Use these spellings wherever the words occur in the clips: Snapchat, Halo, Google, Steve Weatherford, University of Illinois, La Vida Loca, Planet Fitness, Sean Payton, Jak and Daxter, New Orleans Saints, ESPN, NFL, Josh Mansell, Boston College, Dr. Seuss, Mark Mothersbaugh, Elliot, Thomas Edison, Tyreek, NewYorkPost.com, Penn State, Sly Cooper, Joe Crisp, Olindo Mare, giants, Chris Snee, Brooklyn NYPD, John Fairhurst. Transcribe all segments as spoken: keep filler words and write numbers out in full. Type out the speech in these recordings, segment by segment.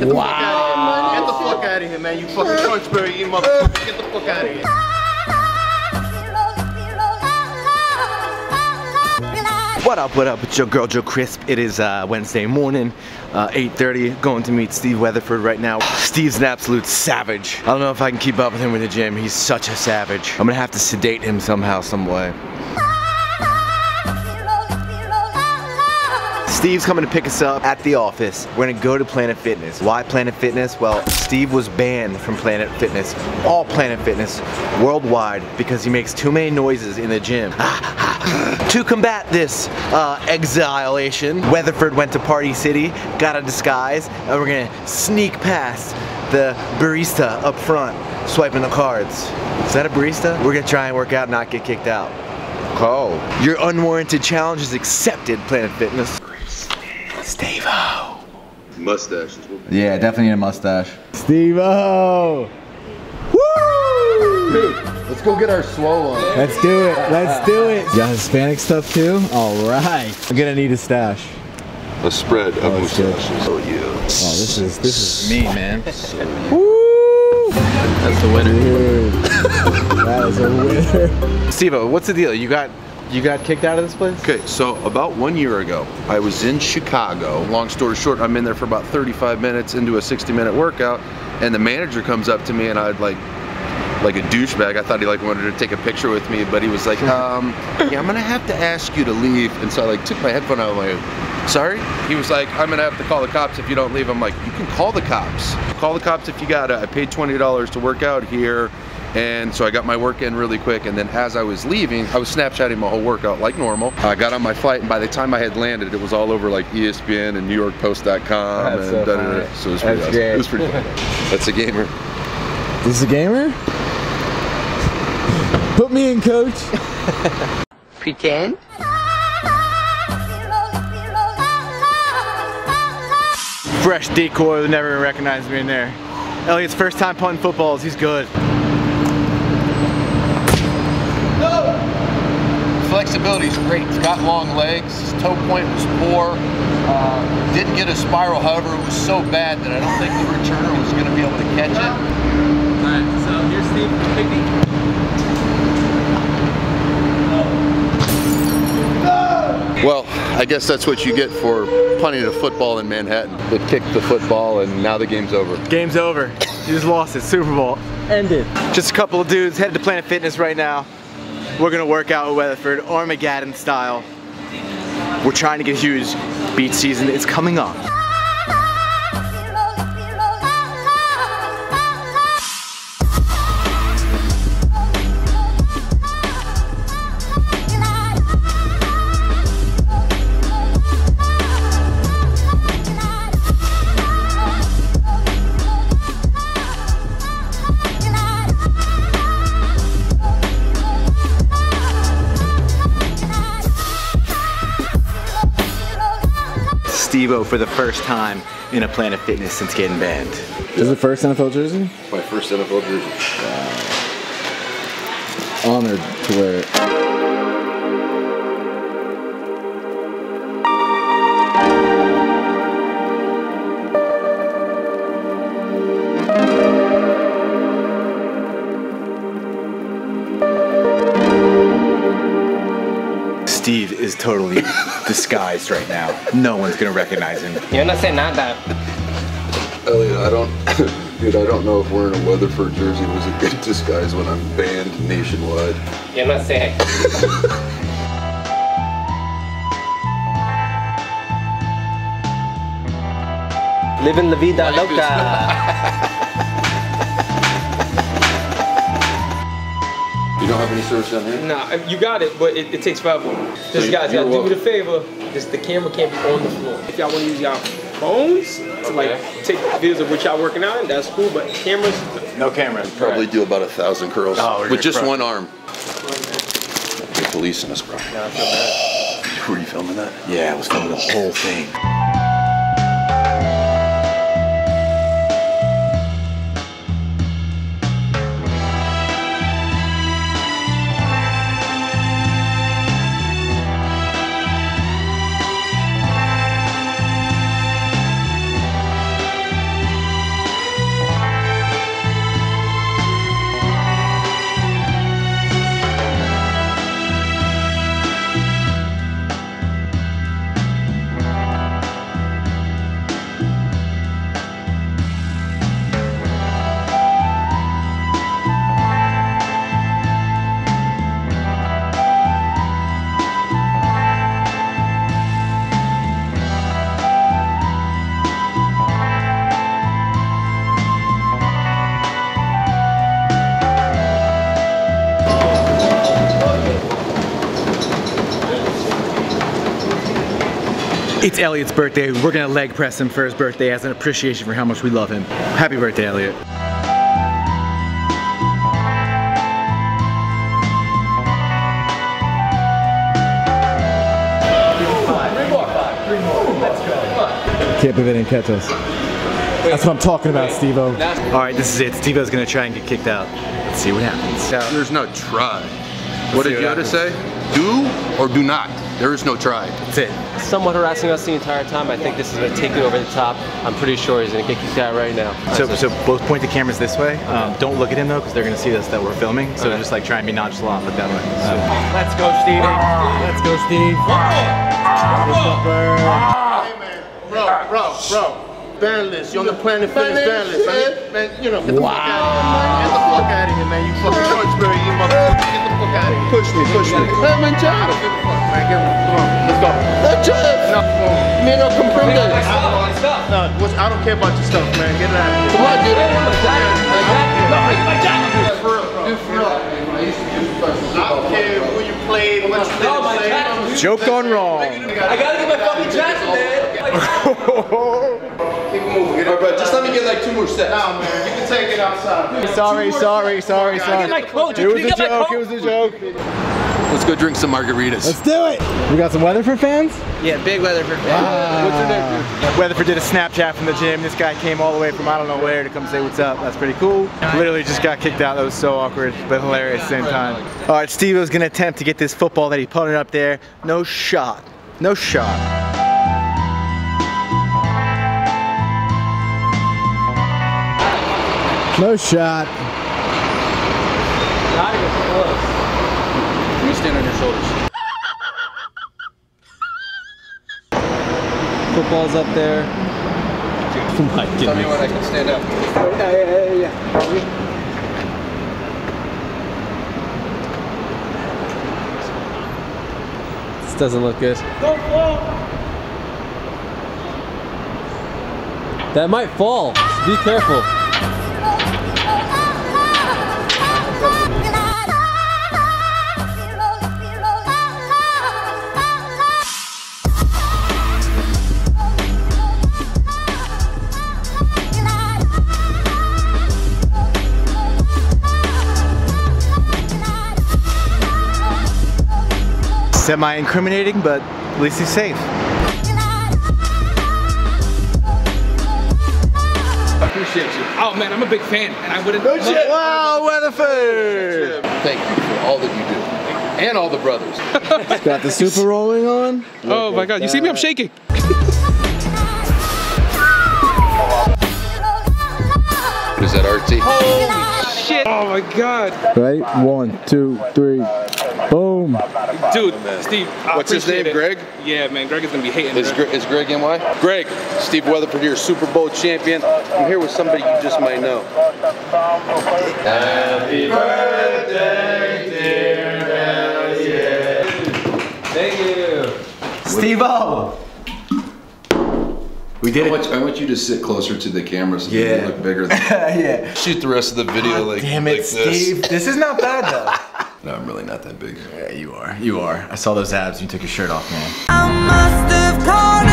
Get the wow. fuck out of here, man. Get the fuck out of here, man. You fucking Crunchberry, you motherfucker. Get the fuck out of here. What up, what up? It's your girl, Joe Crisp. It is uh, Wednesday morning, uh, eight thirty. Going to meet Steve Weatherford right now. Steve's an absolute savage. I don't know if I can keep up with him with the gym. He's such a savage. I'm gonna have to sedate him somehow, some way. Steve's coming to pick us up at the office. We're gonna go to Planet Fitness. Why Planet Fitness? Well, Steve was banned from Planet Fitness, all Planet Fitness, worldwide, because he makes too many noises in the gym. To combat this uh, exilation, Weatherford went to Party City, got a disguise, and we're gonna sneak past the barista up front, swiping the cards. Is that a barista? We're gonna try and work out and not get kicked out. Oh. Your unwarranted challenge is accepted, Planet Fitness. Steve-o. Mustache. Yeah, definitely a mustache. Steve-o. Woo! Dude, let's go get our swole on. Let's do it. Let's do it. You got Hispanic stuff too? All right. I'm gonna need a stash. A spread of oh, mustaches. Oh yeah. Oh, this is this is me, man. Woo! That's the winner. Dude, that is a winner. Steve-o, what's the deal? You got. You got kicked out of this place? Okay, so about one year ago, I was in Chicago. Long story short, I'm in there for about thirty-five minutes into a sixty minute workout, and the manager comes up to me, and I'd like, like a douchebag, I thought he like wanted to take a picture with me, but he was like, um, yeah, I'm gonna have to ask you to leave. And so I like took my headphone out of my head. Sorry? He was like, I'm gonna have to call the cops if you don't leave. I'm like, you can call the cops. Call the cops if you gotta. I paid twenty dollars to work out here. And so I got my work in really quick, and then as I was leaving, I was Snapchatting my whole workout like normal. I got on my flight, and by the time I had landed, it was all over like E S P N and New York Post dot com. And so, da -da -da. so it was pretty That's awesome. It was pretty fun. That's a gamer. This is a gamer? Put me in, coach. Pretend. Fresh decoy would never recognize me in there. Elliot's first time punting footballs, he's good. Flexibility is great. He's got long legs. His toe point was poor. Uh, didn't get a spiral. However, it was so bad that I don't think the returner was going to be able to catch it. All right, so here's Steve Pigney. Oh. Well, I guess that's what you get for punting a football in Manhattan. They kicked the football, and now the game's over. Game's over. You just lost it. Super Bowl ended. Just a couple of dudes headed to Planet Fitness right now. We're gonna work out with Weatherford, Armageddon style. We're trying to get huge. Beach season is coming up. Steve-o for the first time in a Planet Fitness since getting banned. This is the first N F L jersey? My first N F L jersey. Wow. Honored to wear it. Steve is totally disguised right now. No one's gonna recognize him. You're not saying not that. Elliot, I don't, dude, I don't know if wearing a Weatherford jersey was a good disguise when I'm banned nationwide. You're not saying. Living La Vida Loca. You don't have any service down here? Nah, you got it, but it, it takes five minutes. Just so guys, gotta welcome. Do me the favor. Just the camera can't be on the floor. If y'all want to use y'all phones to like okay. take videos of what y'all working on, that's cool. But cameras, no cameras. We probably right. do about a thousand curls oh, with just one arm. You're policing us, bro. No, I feel bad. Were you filming that? Yeah, I was filming the whole thing. It's Elliot's birthday. We're gonna leg press him for his birthday as an appreciation for how much we love him. Happy birthday, Elliot. Can't believe they didn't catch us. That's what I'm talking about, Steve-O. Alright, this is it. Steve-O's gonna try and get kicked out. Let's see what happens. There's no try. Let's what did Yoda happens. say? Do or do not. There is no try. That's it. Somewhat harassing us the entire time. I think this is gonna take it over the top. I'm pretty sure he's gonna get kicked out right now. So, so both point the cameras this way. Okay. Um, don't look at him though, because they're gonna see us that we're filming. So okay. Just like try and be nonchalant with that way. So. Let's go, Steve. Let's go, Steve. Wow. Bro, bro, bro, bandless, you're on the Planet Fitness bandless, man. Man, you know, get the wow. fuck out of here, man. Get the fuck out of here, man. You fucking Georgeberry, you motherfucker. Get the fuck out of here. Push me, push me. Hey, man, job. Man, get one. Come on, let's go. That job. No, me no comprendo. No, I don't care about your stuff, man. Get it out of here. Come on, dude. No, my job. For real, dude, for real. I don't care who you played, what you did. Joke gone wrong. I gotta get my fucking jacket, man. Keep moving. Get it. All right, bro, just let me get like two more steps. Nah, man, you can take it outside. Sorry, sorry, sorry, sorry. My coat. It was a joke. It was a joke. Let's go drink some margaritas. Let's do it. We got some Weatherford fans. Yeah, big Weatherford fans. Ah. What's your name, dude? Weatherford did a Snapchat from the gym. This guy came all the way from I don't know where to come say what's up. That's pretty cool. Literally just got kicked out. That was so awkward, but hilarious at the same time. All right, Steve was gonna attempt to get this football that he putted up there. No shot. No shot. No shot. Not even close. Let me stand on your shoulders. Football's up there. Oh my goodness. Tell me when I can stand up. Yeah, yeah, yeah, yeah. This doesn't look good. Don't fall. That might fall. Be careful. Semi-incriminating, but at least he's safe. I appreciate you. Oh man, I'm a big fan, and I wouldn't. No shit. Wow, Weatherford! Thank you for all that you do, and all the brothers. He's got the super rolling on. Oh my God, you see me? I'm shaking. What is that, R T? Holy shit! Oh my God! Right, one, two, three. Boom. Dude, Steve, I What's his name, it. Greg? Yeah, man, Greg is going to be hating is, Greg, is Greg N Y? Greg, Steve Weatherford here, Super Bowl champion. I'm here with somebody you just might know. Happy birthday, dear Elliot. Thank you. Steve-O. We did I want, it. I want you to sit closer to the camera so yeah. you look bigger than yeah. Shoot the rest of the video God like, damn it, like this. Steve. This is not bad, though. No, I'm really not that big. Yeah, you are. You are. I saw those abs. You took your shirt off, man. I must have called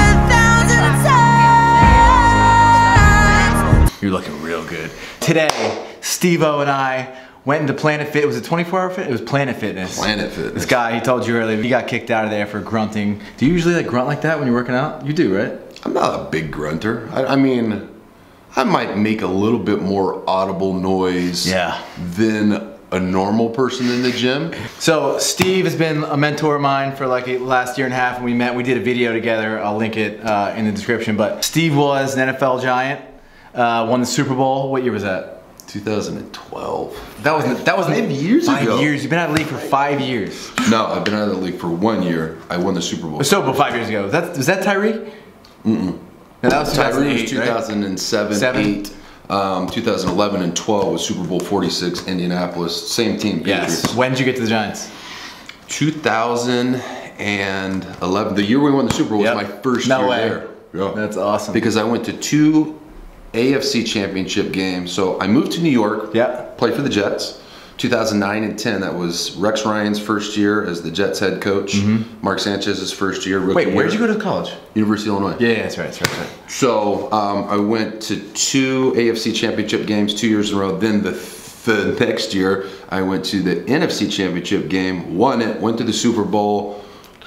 a thousand times. You're looking real good. Today, Steve-O and I went into Planet Fit. Was it twenty-four hour fit? It was Planet Fitness. Planet Fitness. This guy, he told you earlier, he got kicked out of there for grunting. Do you usually like grunt like that when you're working out? You do, right? I'm not a big grunter. I, I mean, I might make a little bit more audible noise yeah. than a normal person in the gym. So Steve has been a mentor of mine for like a last year and a half when we met. We did a video together. I'll link it uh, in the description. But Steve was an N F L giant, uh, won the Super Bowl. What year was that? two thousand twelve. That was that was five years five ago. Five years. You've been out of the league for five years. No, I've been out of the league for one year. I won the Super Bowl. So, but five years ago. That, was that Tyreek? Mm-mm. No, that was Tyreek was two thousand seven, right? eight. Um, two thousand eleven and twelve was Super Bowl forty-six, Indianapolis, same team. Patriots. Yes. When did you get to the Giants? two thousand eleven. The year we won the Super Bowl yep. was my first no year way. there. Yeah. That's awesome. Because I went to two A F C championship games. So I moved to New York, yep. played for the Jets, two thousand nine and ten, that was Rex Ryan's first year as the Jets head coach, mm-hmm. Mark Sanchez's first year. Wait, where did you go to college? University of Illinois. Yeah, that's right, that's right. That's right. So um, I went to two A F C championship games two years in a row. Then the, the next year, I went to the N F C championship game, won it, went to the Super Bowl,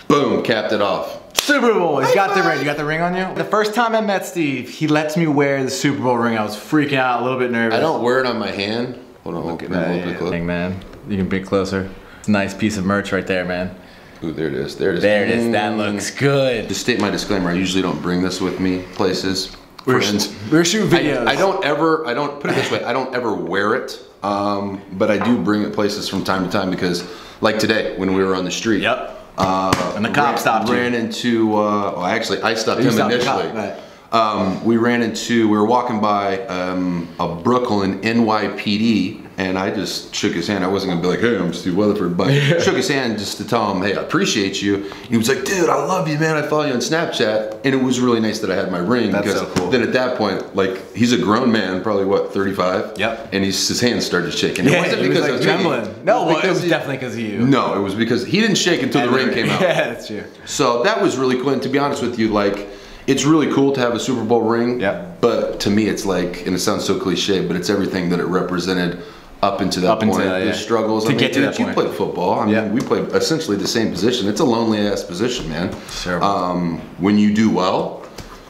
boom, capped it off. Super Bowl, he's got the ring. You got the ring on you? The first time I met Steve, he lets me wear the Super Bowl ring. I was freaking out, a little bit nervous. I don't wear it on my hand. Hold on, look at that. Yeah, yeah. Dang, man. You can be closer. It's a nice piece of merch right there, man. Ooh, there it is. There it is. There it is. That looks good. Just state my disclaimer, I usually don't bring this with me places. We're, friends. We're shooting videos. I, I don't ever, I don't, put it this way, I don't ever wear it. Um, but I do bring it places from time to time because, like today, when we were on the street. Yep. Uh, and the cop ran, stopped ran you. into, uh, well, actually, I stopped you him stopped initially. Cop, um, we ran into, we were walking by um, a Brooklyn N Y P D, and I just shook his hand. I wasn't going to be like, hey, I'm Steve Weatherford, but yeah. shook his hand just to tell him, hey, I appreciate you. And he was like, dude, I love you, man. I follow you on Snapchat. And it was really nice that I had my ring. That's because so cool. Then at that point, like, he's a grown man, probably, what, thirty-five? Yep. And he's, his hands started shaking. Yeah, it wasn't because was like I was trembling. Thinking, no, well, it was he, definitely because of you. No, it was because he didn't shake until and the ring came out. Yeah, that's true. So that was really cool. And to be honest with you, like, it's really cool to have a Super Bowl ring. Yep. But to me, it's like, and it sounds so cliche, but it's everything that it represented up into that up point, into that, yeah. the struggles. To I mean, get to dude, that point. You played football. I mean, yeah. we played essentially the same position. It's a lonely-ass position, man. Sure. Um, when you do well,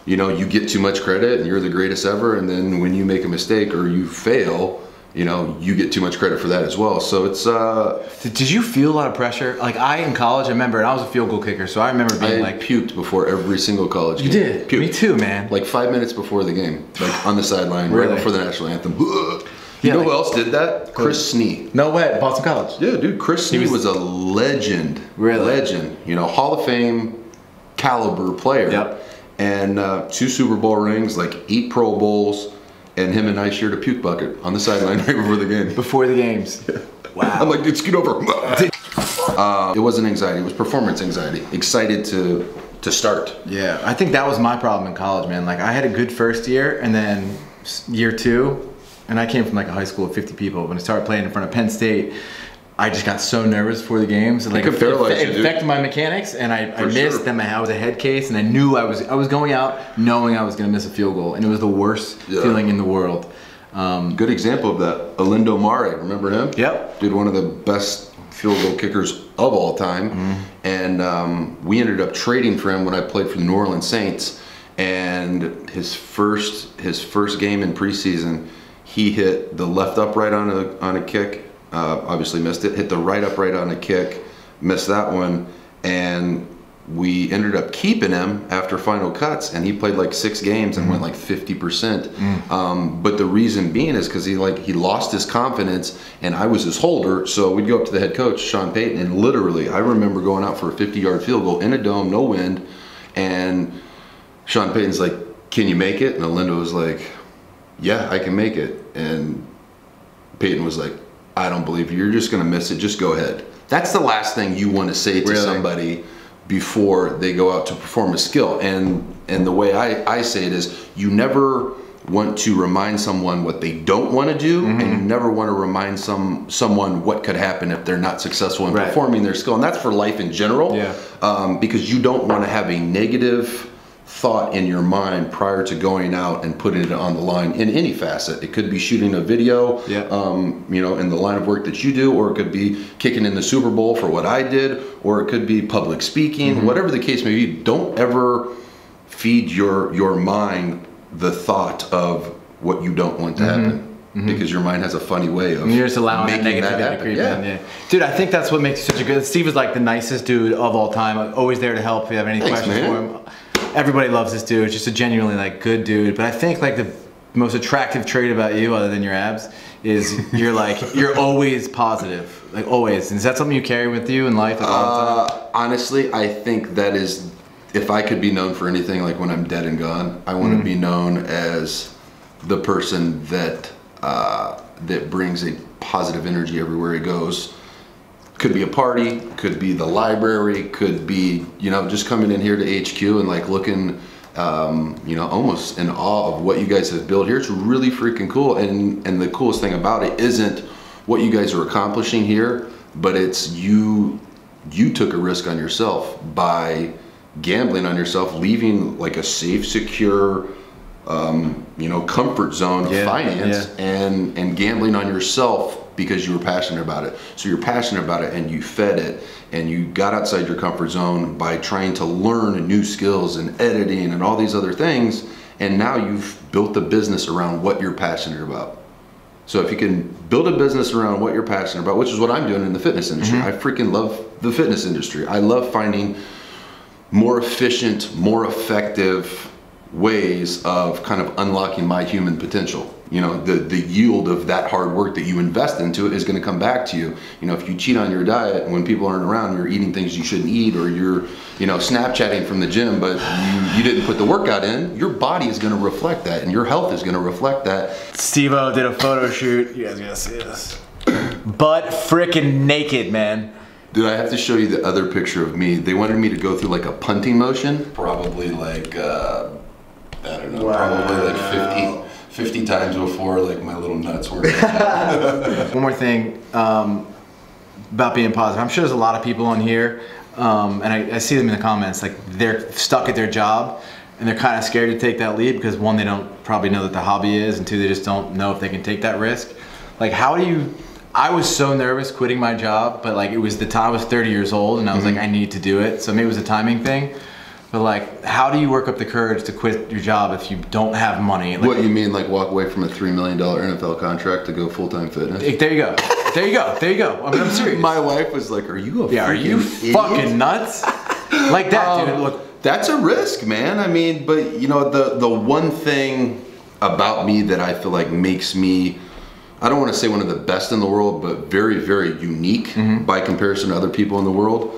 you know, you get too much credit, and you're the greatest ever, and then when you make a mistake or you fail, you know, you get too much credit for that as well. So it's, uh... Did you feel a lot of pressure? Like, I, in college, I remember, and I was a field goal kicker, so I remember being I like... I puked before every single college game. You did? Puked. Me too, man. Like, five minutes before the game. Like, on the sideline, really? Right before the national anthem. You yeah, know like, who else did that? Chris Snee. No way, Boston College. Yeah, dude, Chris Snee was, was a legend. Really? Legend. You know, Hall of Fame caliber player. Yep. And uh, two Super Bowl rings, like eight Pro Bowls, and him and I shared a puke bucket on the sideline right before the game. Before the games. Yeah. Wow. I'm like, dude, scoot over. uh, it wasn't anxiety, it was performance anxiety. Excited to to start. Yeah, I think that was my problem in college, man. Like, I had a good first year, and then year two, and I came from like a high school of fifty people. When I started playing in front of Penn State, I just got so nervous before the games. Like, it could paralyze you, dude. It affected my mechanics, and I, I missed. Sure. Then I was a head case, and I knew I was I was going out knowing I was going to miss a field goal, and it was the worst yeah. feeling in the world. Um, Good example of that, Olindo Mare. Remember him? Yep. Dude, one of the best field goal kickers of all time, mm-hmm. and um, we ended up trading for him when I played for the New Orleans Saints. And his first his first game in preseason, he hit the left upright on a on a kick. Uh, obviously missed it, hit the right upright on a kick, missed that one, and we ended up keeping him after final cuts, and he played like six games and mm. went like fifty percent. Mm. Um, but the reason being is because he like he lost his confidence, and I was his holder, so we'd go up to the head coach, Sean Payton, and literally, I remember going out for a fifty-yard field goal in a dome, no wind, and Sean Payton's like, can you make it? And Olindo was like, yeah, I can make it. And Payton was like, I don't believe you. You're just going to miss it. Just go ahead. That's the last thing you want to say to really? somebody before they go out to perform a skill. And and the way I, I say it is, you never want to remind someone what they don't want to do, mm-hmm. and you never want to remind some someone what could happen if they're not successful in right. performing their skill. And that's for life in general, yeah. um, because you don't want to have a negative thought in your mind prior to going out and putting it on the line in any facet. It could be shooting a video, yeah. um, you know, in the line of work that you do, or it could be kicking in the Super Bowl for what I did, or it could be public speaking, mm-hmm. whatever the case may be. Don't ever feed your your mind the thought of what you don't want to mm-hmm. happen. Mm-hmm. Because your mind has a funny way of You're just allowing making negative that happen. Creep yeah. In. yeah, dude, I think that's what makes you such a good. Steve is like the nicest dude of all time. Always there to help if you have any Thanks, questions man. for him. Everybody loves this dude. It's just a genuinely like good dude. But I think like the most attractive trait about you, other than your abs, is you're like you're always positive, like always. And is that something you carry with you in life? Like, all the time? Uh, honestly, I think that is. If I could be known for anything, like when I'm dead and gone, I want to mm-hmm. be known as the person that uh, that brings a positive energy everywhere he goes. Could be a party, could be the library, could be, you know, just coming in here to H Q and like looking, um, you know, almost in awe of what you guys have built here. It's really freaking cool. And, and the coolest thing about it isn't what you guys are accomplishing here, but it's you you took a risk on yourself by gambling on yourself, leaving like a safe, secure, um, you know, comfort zone yeah, finance yeah. and and gambling on yourself because you were passionate about it. So you're passionate about it and you fed it and you got outside your comfort zone by trying to learn new skills and editing and all these other things. And now you've built a business around what you're passionate about. So if you can build a business around what you're passionate about, which is what I'm doing in the fitness industry, mm-hmm. I freaking love the fitness industry. I love finding more efficient, more effective ways of kind of unlocking my human potential. You know, the, the yield of that hard work that you invest into it is going to come back to you. You know, if you cheat on your diet when people aren't around, you're eating things you shouldn't eat, or you're, you know, Snapchatting from the gym, but you, you didn't put the workout in, your body is going to reflect that and your health is going to reflect that. Steve-O did a photo shoot. You guys are going to see this. Butt freaking naked, man. Dude, I have to show you the other picture of me. They wanted me to go through like a punting motion. Probably like, uh, I don't know, wow. probably like fifty. fifty times before like my little nuts were. One more thing um, about being positive. I'm sure there's a lot of people on here, um, and I, I see them in the comments, like they're stuck at their job and they're kind of scared to take that leap because one, they don't probably know that the hobby is, and two, they just don't know if they can take that risk. Like how do you, I was so nervous quitting my job, but like it was the time I was thirty years old and I was mm-hmm. like, I need to do it. So maybe it was a timing thing. But like, how do you work up the courage to quit your job if you don't have money? Like, what, you mean like walk away from a three million dollar N F L contract to go full-time fitness? There you go. There you go. There you go. I mean, I'm serious. My wife was like, are you a yeah, freaking are you idiot? Fucking nuts? Like that, um, dude. Look, that's a risk, man. I mean, but you know, the, the one thing about me that I feel like makes me, I don't want to say one of the best in the world, but very, very unique mm-hmm. by comparison to other people in the world.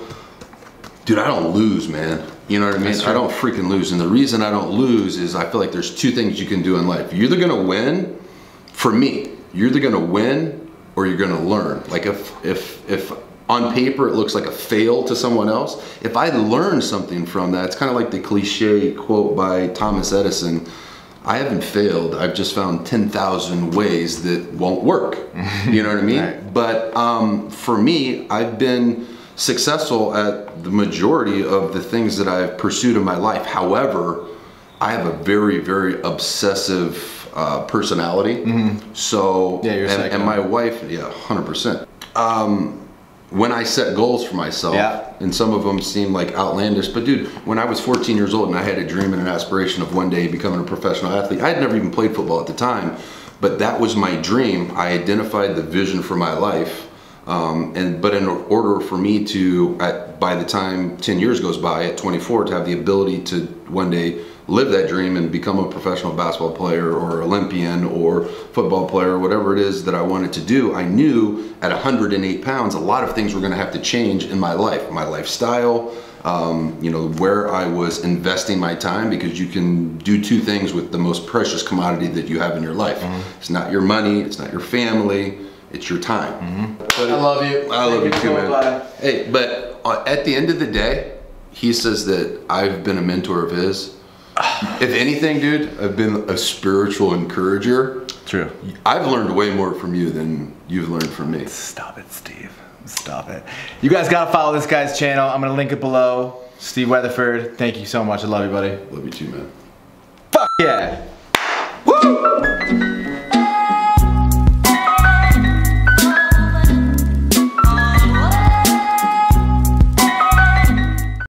Dude, I don't lose, man. You know what I mean? I don't freaking lose. And the reason I don't lose is I feel like there's two things you can do in life. You're either gonna win, for me, you're either gonna win or you're gonna learn. Like if, if, if on paper it looks like a fail to someone else, if I learn something from that, it's kind of like the cliche quote by Thomas Edison, I haven't failed, I've just found ten thousand ways that won't work. You know what I mean? Right. But um, for me, I've been successful at the majority of the things that I've pursued in my life. However, I have a very, very obsessive uh, personality. Mm-hmm. So, yeah, you're and, and my wife, yeah, one hundred percent. Um, when I set goals for myself, yeah. and some of them seem like outlandish, but dude, when I was fourteen years old and I had a dream and an aspiration of one day becoming a professional athlete, I had never even played football at the time, but that was my dream. I identified the vision for my life. Um, and but in order for me to, at, by the time ten years goes by, at twenty-four, to have the ability to one day live that dream and become a professional basketball player or Olympian or football player or whatever it is that I wanted to do, I knew at one hundred eight pounds, a lot of things were going to have to change in my life, my lifestyle, um, you know, where I was investing my time, because you can do two things with the most precious commodity that you have in your life. Mm-hmm. It's not your money, it's not your family. It's your time. Mm-hmm. But I love you. I love you too, man. Bye. Hey, but at the end of the day, he says that I've been a mentor of his. If anything, dude, I've been a spiritual encourager. True. I've learned way more from you than you've learned from me. Stop it, Steve. Stop it. You guys gotta follow this guy's channel. I'm gonna link it below. Steve Weatherford, thank you so much. I love you, buddy. Love you too, man. Fuck yeah.